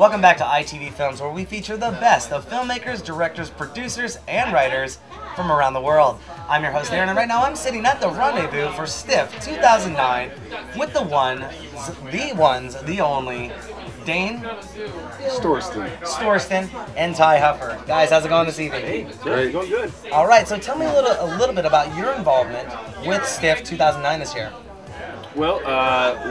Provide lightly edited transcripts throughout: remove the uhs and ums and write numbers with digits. Welcome back to ITV Films, where we feature the best of filmmakers, directors, producers, and writers from around the world. I'm your host, Aaron, and right now I'm sitting at the rendezvous for Stiff 2009 with the ones, the only, Dane Storrusten, and Ty Huffer. Guys, how's it going this evening? Hey, great. Going good. All right, so tell me a little bit about your involvement with Stiff 2009 this year. Well,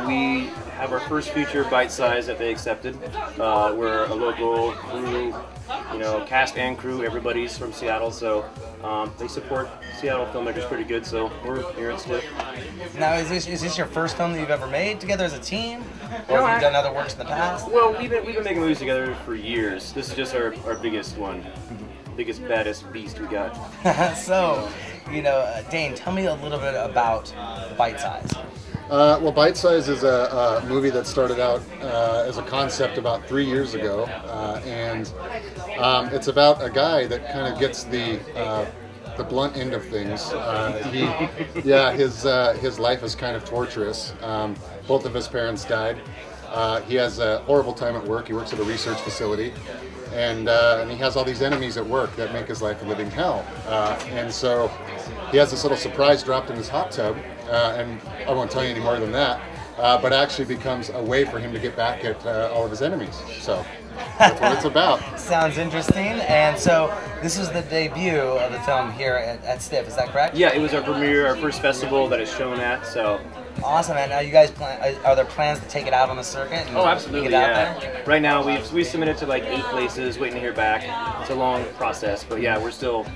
we have our first feature, Bite Size, that they accepted. We're a local crew, cast and crew. Everybody's from Seattle, so they support Seattle filmmakers pretty good. So we're here at Stiff. Now, is this your first film that you've ever made together as a team, or have you done other works in the past? Well, we've been making movies together for years. This is just our biggest one, biggest baddest beast we got. So, Dane, tell me a little bit about Bite Size. Well, Bite Size is a movie that started out as a concept about 3 years ago, and it's about a guy that kind of gets the blunt end of things. His life is kind of torturous. Both of his parents died. He has a horrible time at work. He works at a research facility, and he has all these enemies at work that make his life a living hell. And so he has this little surprise dropped in his hot tub, and I won't tell you any more than that, but actually becomes a way for him to get back at all of his enemies. So that's what it's about. Sounds interesting. And so this is the debut of the film here at Stiff, is that correct? Yeah, it was our premiere, our first festival that it's shown at, so. Awesome, and are you guys are there plans to take it out on the circuit? And absolutely, yeah. Right now we submitted to like 8 places, waiting to hear back. It's a long process, but yeah, we're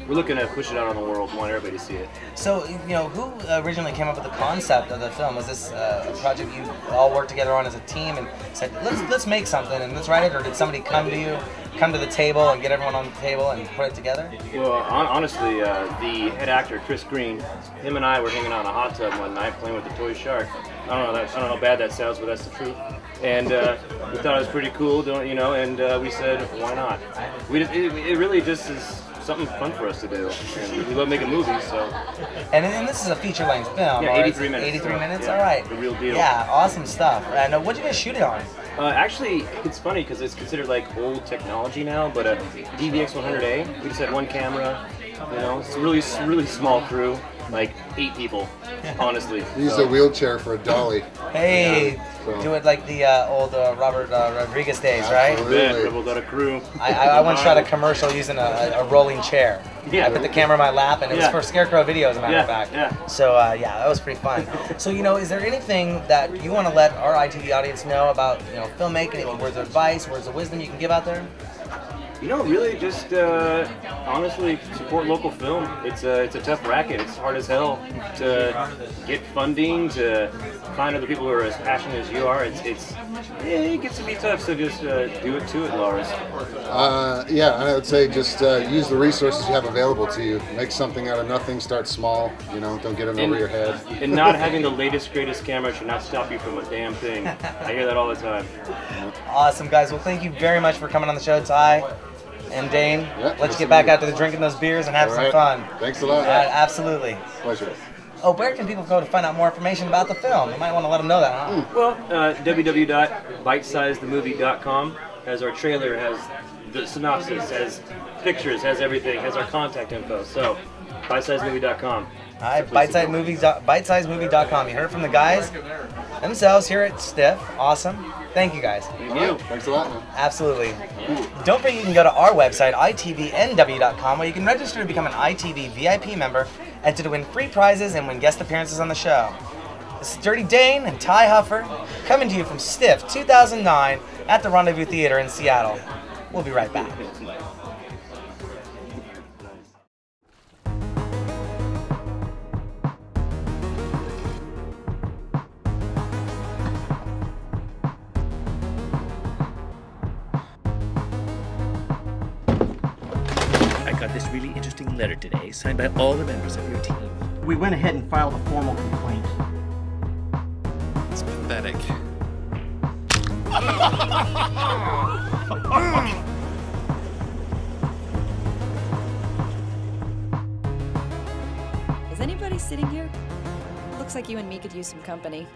looking to push it out on the world. Want everybody to see it. So, who originally came up with the concept of the film? Was this a project you all worked together on as a team and said, let's make something and let's write it, or did somebody come to the table and get everyone on the table and put it together? Well, honestly, the head actor, Chris Green, him and I were hanging out in a hot tub one night playing with the toy shark. I don't know how bad that sounds, but that's the truth. And we thought it was pretty cool, and we said, why not? It really just is something fun for us to do, and we love making movies, so. And this is a feature-length film. Yeah, 83 minutes. 83 minutes, yeah, all right. The real deal. Yeah, awesome stuff. I know. What did you guys shoot it on? Actually, it's funny because it's considered like old technology now, but a DVX-100A. We just had one camera. It's a really small crew, like 8 people, honestly. Use a wheelchair for a dolly. Hey, do it like the old Robert Rodriguez days, right? Absolutely. Crew. I once shot a commercial using a rolling chair. Yeah. I put the camera in my lap, and it was for Scarecrow Videos, as a matter of fact. Yeah. So, that was pretty fun. So, is there anything that you want to let our ITV audience know about, filmmaking? Any words of advice, words of wisdom you can give out there? Really just honestly support local film. It's a tough racket. It's hard as hell to get funding, to find other people who are as passionate as you are. It gets to be tough, so just do it, Lars. I would say just use the resources you have available to you. Make something out of nothing, start small, don't get it over your head. And not having the latest, greatest camera should not stop you from a damn thing. I hear that all the time. Awesome, guys. Well, thank you very much for coming on the show, Ty. And Dane, let's get back out to drinking those beers and have some fun. Thanks a lot. Absolutely. Pleasure. Oh, where can people go to find out more information about the film? You might want to let them know that, huh? Well, www.bitesizethemovie.com has our trailer, has the synopsis, has pictures, has everything, has our contact info. So, bitesizemovie.com. All right, bitesizemovie.com. You heard from the guys themselves here at Stiff. Awesome. Thank you, guys. Thank you. Thanks a lot, man. Absolutely. Don't forget you can go to our website, itvnw.com, where you can register to become an ITV VIP member and to win free prizes and win guest appearances on the show. This is Dirty Dane and Ty Huffer coming to you from Stiff 2009 at the Rendezvous Theater in Seattle. We'll be right back. This really interesting letter today, signed by all the members of your team. We went ahead and filed a formal complaint. It's pathetic. Is anybody sitting here? Looks like you and me could use some company.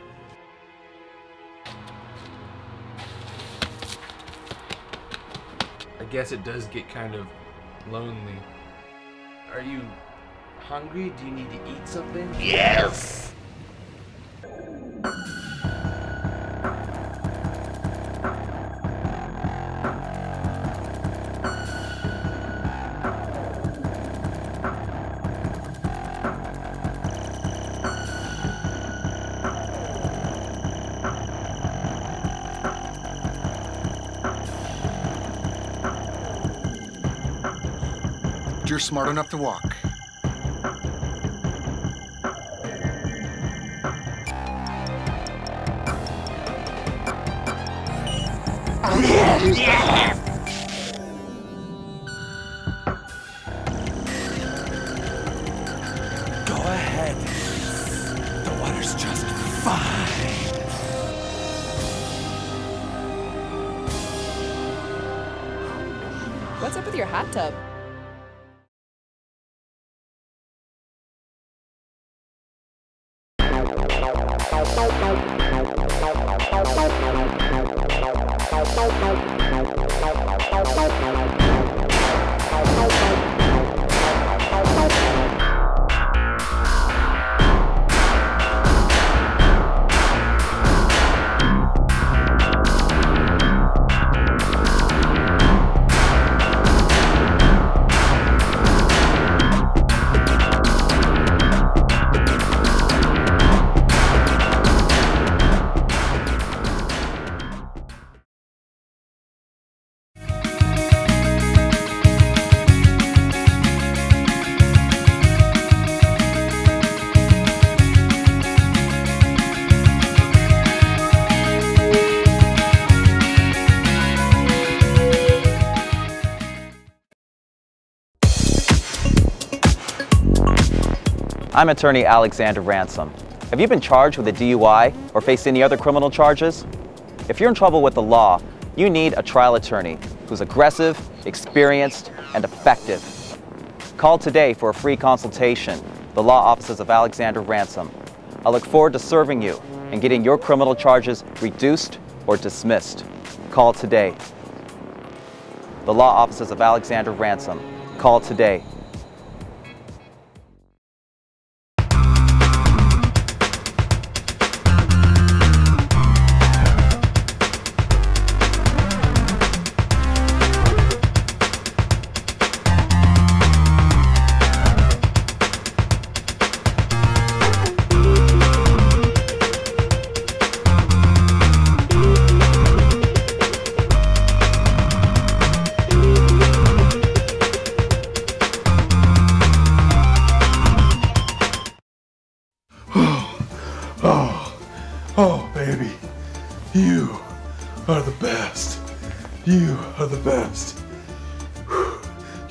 I guess it does get kind of lonely. Are you hungry? Do you need to eat something? Yes! You're smart enough to walk. I'm attorney Alexander Ransom. Have you been charged with a DUI or faced any other criminal charges? If you're in trouble with the law, you need a trial attorney who's aggressive, experienced, and effective. Call today for a free consultation, the law offices of Alexander Ransom. I look forward to serving you and getting your criminal charges reduced or dismissed. Call today. The law offices of Alexander Ransom. Call today.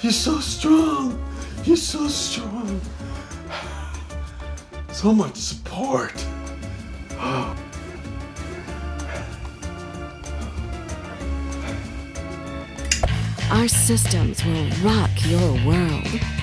You're so strong. You're so strong. So much support. Oh. Our systems will rock your world.